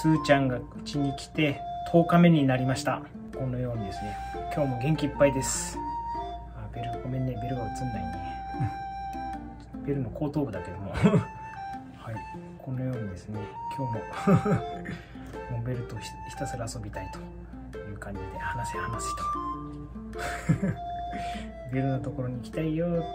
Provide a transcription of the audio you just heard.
すーちゃんがうちに来て10日目になりました。このようにですね、今日も元気いっぱいです。あ、ベルごめんね、ベルが映んないねベルの後頭部だけどもはい、このようにですね、今日もモンベルとひたすら遊びたいという感じで、話せ話せとベルのところに行きたいよーって。